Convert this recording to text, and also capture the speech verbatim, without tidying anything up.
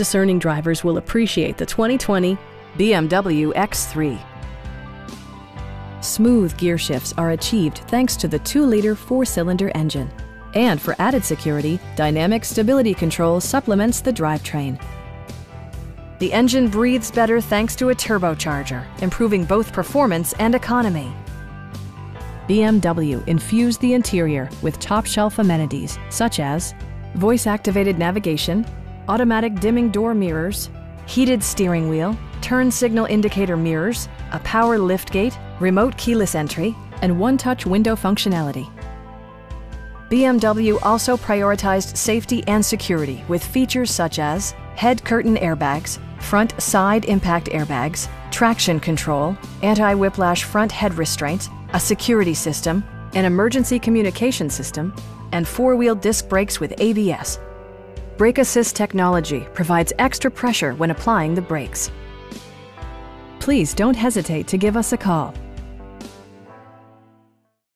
discerning drivers will appreciate the twenty twenty B M W X three. Smooth gear shifts are achieved thanks to the two liter four cylinder engine. And for added security, dynamic stability control supplements the drivetrain. The engine breathes better thanks to a turbocharger, improving both performance and economy. B M W infused the interior with top-shelf amenities such as voice-activated navigation, automatic dimming door mirrors, heated steering wheel, turn signal indicator mirrors, a power liftgate, remote keyless entry, and one-touch window functionality. B M W also prioritized safety and security with features such as head curtain airbags, front side impact airbags, traction control, anti-whiplash front head restraints, a security system, an emergency communication system, and four-wheel disc brakes with A B S. Brake assist technology provides extra pressure when applying the brakes. Please don't hesitate to give us a call.